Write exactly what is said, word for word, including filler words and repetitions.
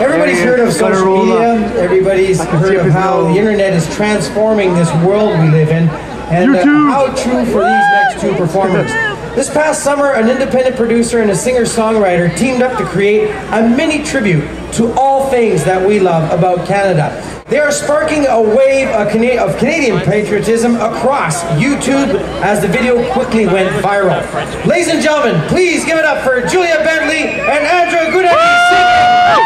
Everybody's heard of social media. Everybody's heard of how the internet is transforming this world we live in, and uh, how true for these next two performers. This past summer, an independent producer and a singer-songwriter teamed up to create a mini tribute to all things that we love about Canada. They are sparking a wave of Canadian patriotism across YouTube as the video quickly went viral. Ladies and gentlemen, please give it up for Julia Bentley and Andrew Gunadie.